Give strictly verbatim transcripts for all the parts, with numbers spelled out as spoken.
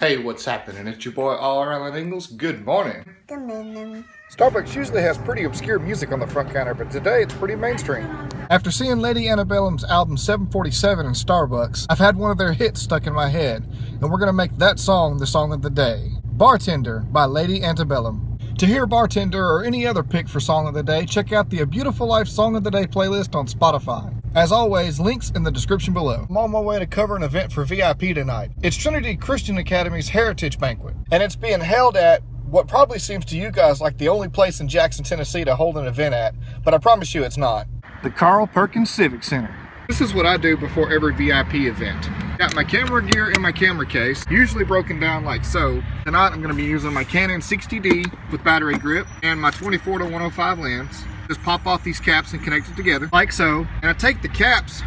Hey, what's happening? It's your boy R. Alan Ingalls. Good morning. Good morning. Starbucks usually has pretty obscure music on the front counter, but today it's pretty mainstream. After seeing Lady Antebellum's album seven forty-seven in Starbucks, I've had one of their hits stuck in my head, and we're going to make that song the song of the day. Bartender by Lady Antebellum. To hear Bartender or any other pick for Song of the Day, check out the A Beautiful Life Song of the Day playlist on Spotify. As always, links in the description below. I'm on my way to cover an event for V I P tonight. It's Trinity Christian Academy's Heritage Banquet, and it's being held at what probably seems to you guys like the only place in Jackson, Tennessee to hold an event at, but I promise you it's not. The Carl Perkins Civic Center. This is what I do before every V I P event. Got my camera gear in my camera case, usually broken down like so. Tonight I'm gonna be using my Canon sixty D with battery grip and my twenty-four to one oh five lens. Just pop off these caps and connect it together, like so. And I take the caps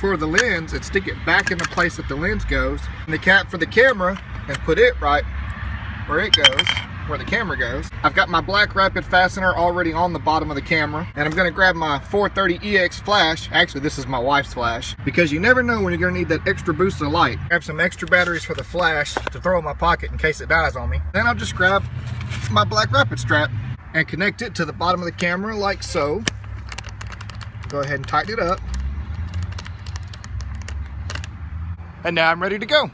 for the lens and stick it back in the place that the lens goes, and the cap for the camera and put it right where it goes, where the camera goes. I've got my black rapid fastener already on the bottom of the camera, and I'm gonna grab my four thirty E X flash. Actually, this is my wife's flash, because you never know when you're gonna need that extra boost of light. Grab some extra batteries for the flash to throw in my pocket in case it dies on me. Then I'll just grab my black rapid strap and connect it to the bottom of the camera like so. Go ahead and tighten it up. And now I'm ready to go.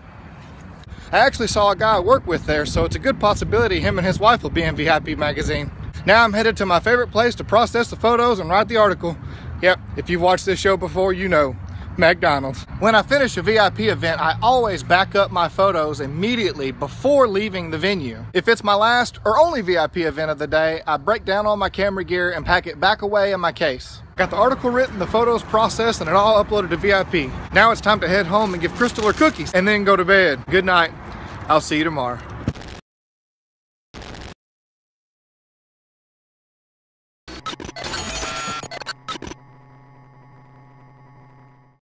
I actually saw a guy I work with there, so it's a good possibility him and his wife will be in V I P Magazine. Now I'm headed to my favorite place to process the photos and write the article. Yep, if you've watched this show before, you know. McDonald's. When I finish a V I P event, I always back up my photos immediately before leaving the venue. If it's my last or only V I P event of the day, I break down all my camera gear and pack it back away in my case. Got the article written, the photos processed, and it all uploaded to V I P. Now it's time to head home and give Crystal her cookies and then go to bed. Good night. I'll see you tomorrow.